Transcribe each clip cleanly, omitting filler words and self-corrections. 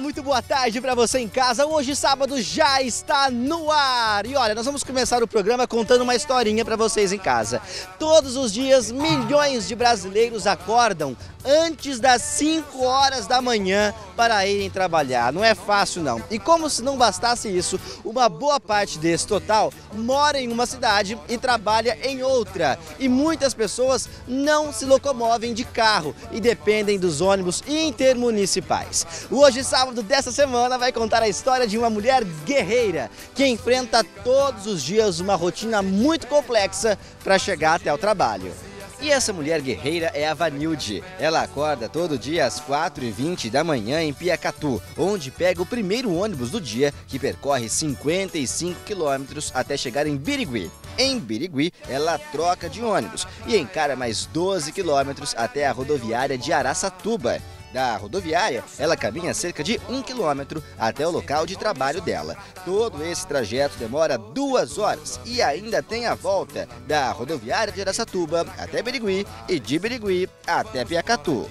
muito boa tarde para você em casa. Hoje Sábado já está no ar. E olha, nós vamos começar o programa contando uma historinha para vocês em casa. Todos os dias, milhões de brasileiros acordam antes das 5 horas da manhã para irem trabalhar. Não é fácil não. E como se não bastasse isso, uma boa parte desse total mora em uma cidade e trabalha em outra. E muitas pessoas não se locomovem de carro e dependem dos ônibus intermunicipais. O Hoje Sábado dessa semana vai contar a história de uma mulher guerreira que enfrenta todos os dias uma rotina muito complexa para chegar até o trabalho. E essa mulher guerreira é a Vanilde. Ela acorda todo dia às 4h20 da manhã em Piacatu, onde pega o primeiro ônibus do dia, que percorre 55 quilômetros até chegar em Birigui. Em Birigui, ela troca de ônibus e encara mais 12 quilômetros até a rodoviária de Araçatuba. Da rodoviária, ela caminha cerca de 1 quilômetro até o local de trabalho dela. Todo esse trajeto demora 2 horas e ainda tem a volta da rodoviária de Araçatuba até Birigui e de Birigui até Piacatu.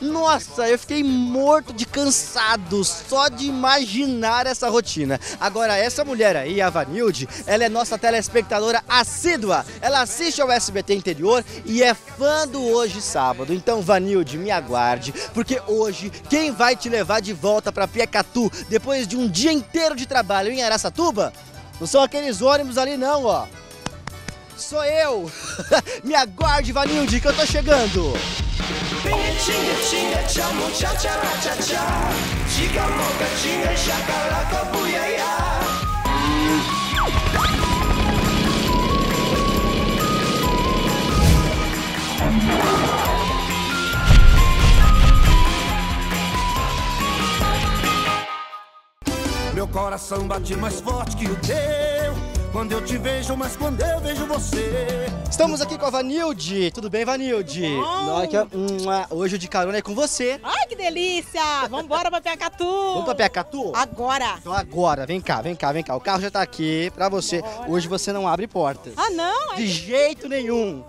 Nossa, eu fiquei morto de cansado só de imaginar essa rotina. Agora, essa mulher aí, a Vanilde, ela é nossa telespectadora assídua. Ela assiste ao SBT Interior e é fã do Hoje Sábado. Então, Vanilde, me aguarde, porque hoje quem vai te levar de volta para Piacatu depois de um dia inteiro de trabalho em Araçatuba não são aqueles ônibus ali não, ó. Sou eu. Me aguarde, Vanilde, que eu tô chegando. Tinha, tinha, tchau, muchacha, rachacha. Chica, moca, tinha, chacalaca, buiaia. Meu coração bate mais forte que o teu quando eu te vejo, mas quando eu vejo você. Estamos aqui com a Vanilde. Tudo bem, Vanilde? Hoje o De Carona é com você. Ai, que delícia! Vamos embora pra Piacatu. Vamos pra Piacatu? Agora. Então agora, vem cá, vem cá, vem cá. O carro já tá aqui pra você. Bora. Hoje você não abre portas. Ah, não? De jeito nenhum.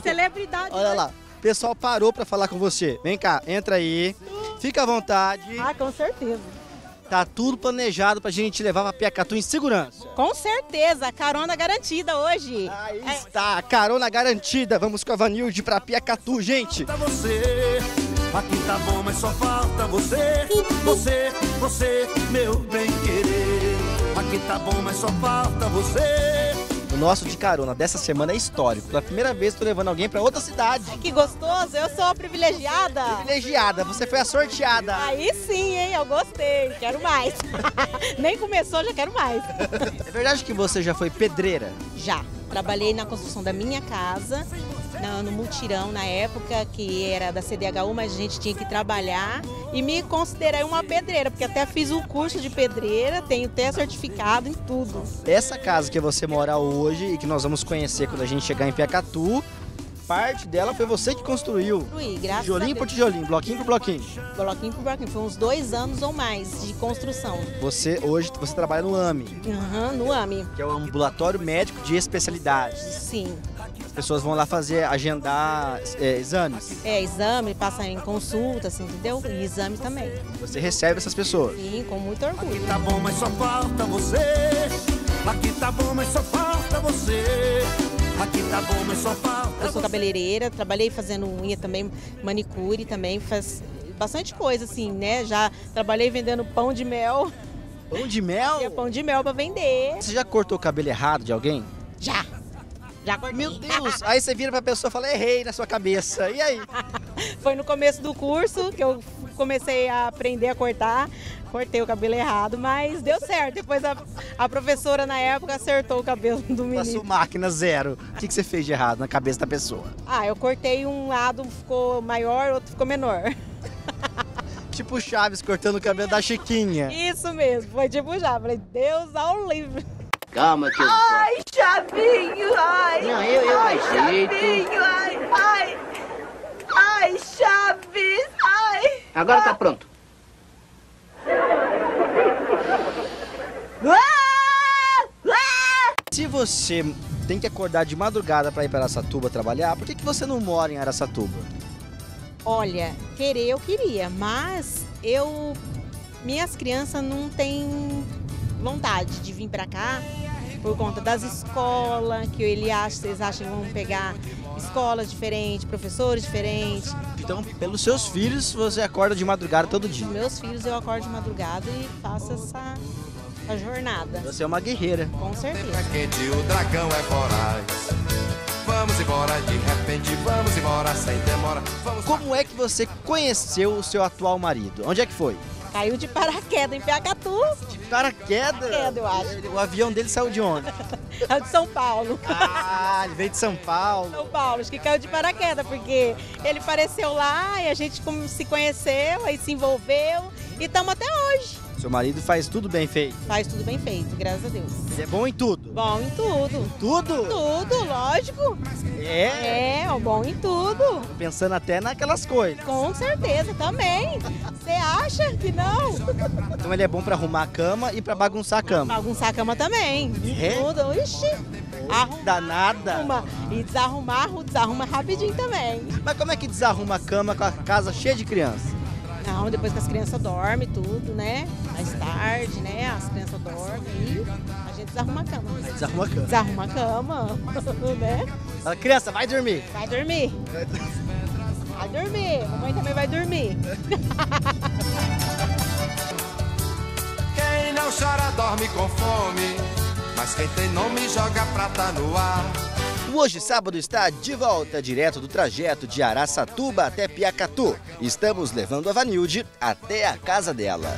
Celebridade. Olha lá, o pessoal parou pra falar com você. Vem cá, entra aí. Fica à vontade. Ah, com certeza. Tá tudo planejado pra gente levar pra Piacatu em segurança. Com certeza, carona garantida hoje. Aí está, carona garantida. Vamos com a Vanilde pra Piacatu, gente. Falta você, aqui tá bom, mas só falta você. Você, você, meu bem querer. Aqui tá bom, mas só falta você. O nosso De Carona dessa semana é histórico. Pela primeira vez tô levando alguém pra outra cidade. Que gostoso, eu sou a privilegiada. Privilegiada, você foi a sorteada. Aí sim, hein, eu gostei, quero mais. Nem começou, já quero mais. É verdade que você já foi pedreira? Já, trabalhei na construção da minha casa, no mutirão na época, que era da CDHU, mas a gente tinha que trabalhar. E me considerei uma pedreira, porque até fiz um curso de pedreira, tenho até certificado em tudo. Essa casa que você mora hoje e que nós vamos conhecer quando a gente chegar em Piacatu, parte dela foi você que construiu. Construí, graças a Deus. Tijolinho por tijolinho, bloquinho por bloquinho. Bloquinho por bloquinho, foi uns 2 anos ou mais de construção. Você hoje você trabalha no AME. Aham, no AME. Que é o Ambulatório Médico de Especialidade. Sim. Pessoas vão lá fazer, agendar exames? É, exame, passar em consulta, assim, entendeu? E exame também. Você recebe essas pessoas? Sim, com muito orgulho. Aqui tá bom, mas só falta você. Aqui tá bom, mas só falta você. Aqui tá bom, mas só falta você. Eu sou cabeleireira, trabalhei fazendo unha também, manicure também, faz bastante coisa, assim, né? Já trabalhei vendendo pão de mel. Pão de mel? É, pão de mel pra vender. Você já cortou o cabelo errado de alguém? Já! Meu Deus, aí você vira pra pessoa e fala, errei na sua cabeça, e aí? Foi no começo do curso que eu comecei a aprender a cortar, cortei o cabelo errado, mas deu certo. Depois a professora na época acertou o cabelo do menino. Passou máquina zero. O que você fez de errado na cabeça da pessoa? Ah, eu cortei um lado, ficou maior, outro ficou menor. Tipo Chaves cortando o cabelo da Chiquinha. Isso mesmo, foi tipo Chaves, falei, Deus ao livre. Calma, tio. Ai, Chavinho, ai. Não, eu ai, Chavinho, ai, ai. Ai, Chaves, ai. Agora tá pronto. Se você tem que acordar de madrugada pra ir pra Araçatuba trabalhar, por que você não mora em Araçatuba? Olha, querer eu queria, mas eu minhas crianças não têm vontade de vir para cá por conta das escolas, que eles acham que vão pegar escolas diferentes, professores diferentes. Então, pelos seus filhos, você acorda de madrugada todo dia? Meus filhos, eu acordo de madrugada e faço essa jornada. Você é uma guerreira. Com certeza. O dragão é voraz. Vamos embora de repente, vamos embora sem demora. Como é que você conheceu o seu atual marido? Onde é que foi? Caiu de paraquedas em Piacatu. De paraquedas? Paraquedas, eu acho. O avião dele saiu de onde? É de São Paulo. Ah, ele veio de São Paulo. São Paulo, acho que caiu de paraquedas, porque ele apareceu lá e a gente se conheceu, aí se envolveu e estamos até hoje. Seu marido faz tudo bem feito? Faz tudo bem feito, graças a Deus. Ele é bom em tudo? Bom em tudo. Em tudo? Tudo, lógico. É? É, bom em tudo. Tô pensando até naquelas coisas. Com certeza, também. Você acha que não? Então ele é bom pra arrumar a cama e pra bagunçar a cama? Bagunçar a cama também. É? Tudo, ixi. Arrumar, danada. Arruma. E desarruma rapidinho também. Mas como é que desarruma a cama com a casa cheia de criança? Não, depois que as crianças dormem tudo, né? Mais tarde, né? As crianças dormem e a gente desarruma a cama. Aí desarruma a cama. Desarruma a cama, né? A criança, vai dormir. Vai dormir. Vai dormir. A mamãe também vai dormir. Quem não chora dorme com fome, mas quem tem nome joga prata no ar. Hoje Sábado está de volta, direto do trajeto de Araçatuba até Piacatu. Estamos levando a Vanilde até a casa dela.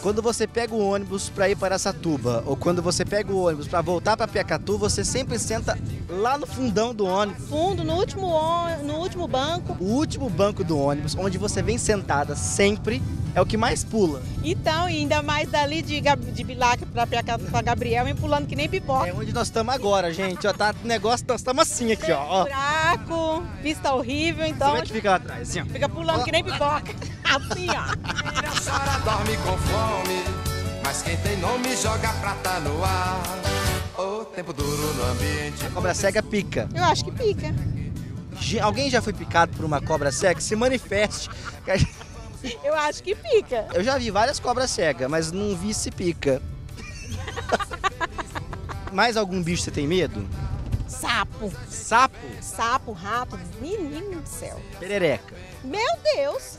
Quando você pega o ônibus para ir para Araçatuba ou quando você pega o ônibus para voltar para Piacatu, você sempre senta lá no fundão do ônibus. Fundo, no último banco. O último banco do ônibus, onde você vem sentada sempre, é o que mais pula. Então, e ainda mais dali de Bilac pra Gabriel, e pulando que nem pipoca. É onde nós estamos agora, gente. Ó, tá um negócio, nós estamos assim aqui, ó. Buraco, pista horrível, então... Como é que fica lá atrás? Assim, ó. Fica pulando que nem pipoca. Assim, ó. Dorme com fome, mas quem tem nome joga prata no ar. O tempo duro no ambiente... A cobra cega pica. Eu acho que pica. Alguém já foi picado por uma cobra cega? Se manifeste. Eu acho que pica. Eu já vi várias cobras cegas, mas não vi se pica. Mais algum bicho você tem medo? Sapo. Sapo? Sapo, rato, menino do céu. Perereca. Meu Deus,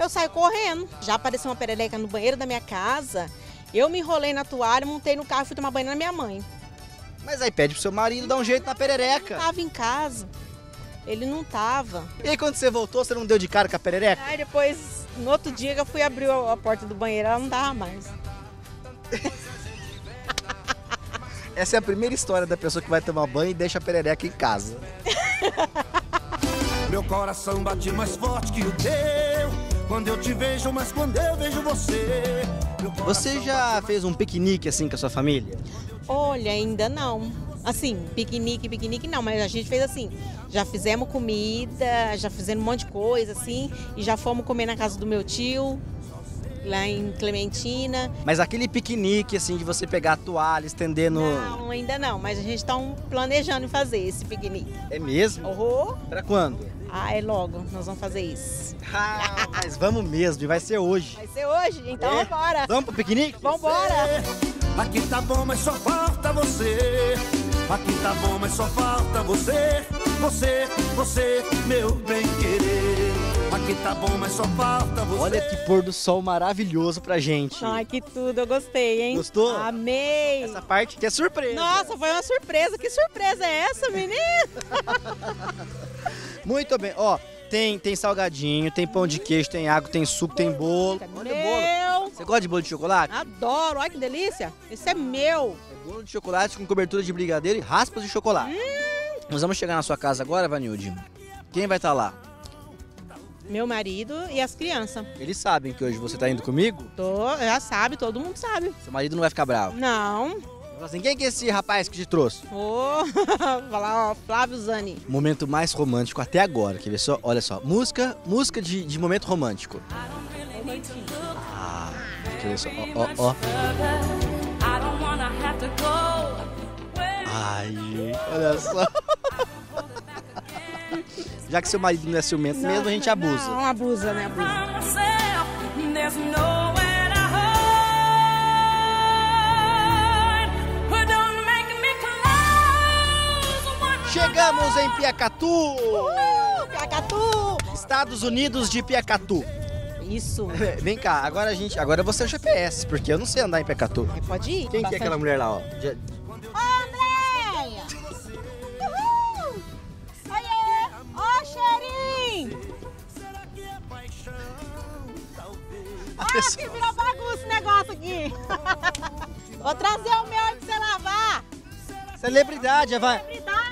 eu saio correndo. Já apareceu uma perereca no banheiro da minha casa, eu me enrolei na toalha, montei no carro e fui tomar banho na minha mãe. Mas aí pede pro seu marido dar um jeito na perereca. Eu não tava em casa. Ele não tava. E aí quando você voltou, você não deu de cara com a perereca? Aí depois, no outro dia que eu fui abrir a porta do banheiro, ela não tava mais. Essa é a primeira história da pessoa que vai tomar banho e deixa a perereca em casa. Meu coração bate mais forte que o teu, quando eu te vejo, mas quando eu vejo você. Você já fez um piquenique assim com a sua família? Olha, ainda não. Assim, piquenique não, mas a gente fez assim, já fizemos comida, já fizemos um monte de coisa, assim, e já fomos comer na casa do meu tio, lá em Clementina. Mas aquele piquenique, assim, de você pegar a toalha, estender no... Não, ainda não, mas a gente tá planejando fazer esse piquenique. É mesmo? Uhum. Pra quando? Ah, é logo, nós vamos fazer isso. Ah, mas vamos mesmo, e vai ser hoje. Vai ser hoje? Então vambora. Vamos pro piquenique? Vambora. Aqui tá bom, mas só falta você. Aqui tá bom, mas só falta você, você, meu bem querer. Aqui tá bom, mas só falta você. Olha que pôr do sol maravilhoso pra gente. Ai, que tudo, eu gostei, hein? Gostou? Amei. Essa parte que é surpresa. Nossa, foi uma surpresa. Que surpresa é essa, menino? Muito bem, ó. Tem salgadinho, tem pão de queijo, tem água, tem suco, tem bolo. Olha o bolo. Você gosta de bolo de chocolate? Adoro, olha que delícia. Esse é meu. É bolo de chocolate com cobertura de brigadeiro e raspas de chocolate. Nós vamos chegar na sua casa agora, Vanilde. Quem vai estar lá? Meu marido e as crianças. Eles sabem que hoje você está indo comigo? Já sabe, todo mundo sabe. Seu marido não vai ficar bravo? Não. Assim, quem que é esse rapaz que te trouxe? Falar, ó, Flávio Zani. Momento mais romântico até agora, quer ver só? Olha só, música de momento romântico. Ah, quer ver só, ó. Ai, olha só. Já que seu marido não é ciumento mesmo, a gente abusa. Não, abusa, né? Abusa. Chegamos em Piacatu! Uhul, Piacatu! Estados Unidos de Piacatu. Isso. Vem cá, agora você é o GPS, porque eu não sei andar em Piacatu. É, pode ir. Quem que é aquela mulher lá, ó? Ô, Andréia! Uhul! Oiê! Ó, cheirinho! Ah, que virou bagunça o negócio aqui. Vou trazer o meu aí pra você lavar. Celebridade, é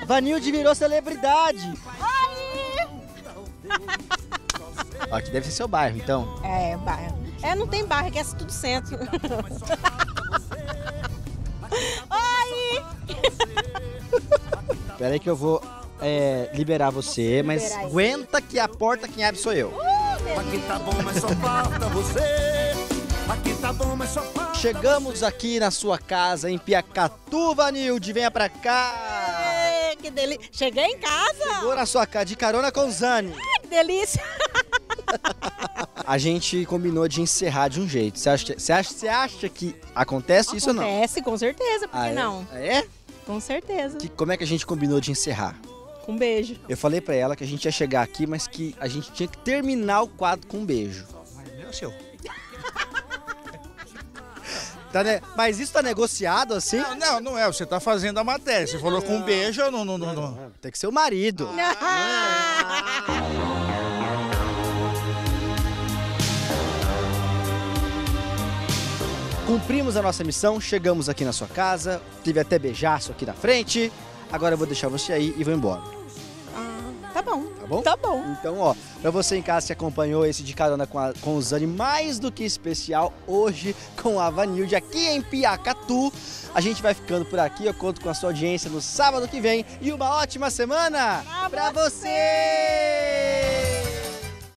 Vanilde virou celebridade. Aí! Ó, aqui deve ser seu bairro, então. É, bairro. É, não tem bairro, aqui é tudo centro. Aí! Peraí que eu vou liberar você, mas liberar aguenta que a porta quem abre sou eu. Aqui tá bom, mas só falta você. Aqui tá bom, mas só falta. Chegamos aqui na sua casa, em Piacatu, Vanilde, venha pra cá! Ei, que delícia! Cheguei em casa! Chegou na sua casa, de carona com Zani! Ai, que delícia! A gente combinou de encerrar de um jeito. Você acha que acontece isso ou não? Acontece, com certeza, por que não? É? Com certeza. Como é que a gente combinou de encerrar? Com um beijo. Eu falei pra ela que a gente ia chegar aqui, mas que a gente tinha que terminar o quadro com um beijo. Mas meu seu. Mas isso tá negociado assim? Não é. Você tá fazendo a matéria. Você falou com um beijo ou não. Tem que ser o marido. Cumprimos a nossa missão, chegamos aqui na sua casa, tive até beijaço aqui na frente. Agora eu vou deixar você aí e vou embora. Tá bom. Tá bom? Tá bom. Então, ó, pra você em casa que acompanhou esse De Carona com o Zani, mais do que especial, hoje com a Vanilde aqui em Piacatu. A gente vai ficando por aqui, eu conto com a sua audiência no sábado que vem. E uma ótima semana pra você!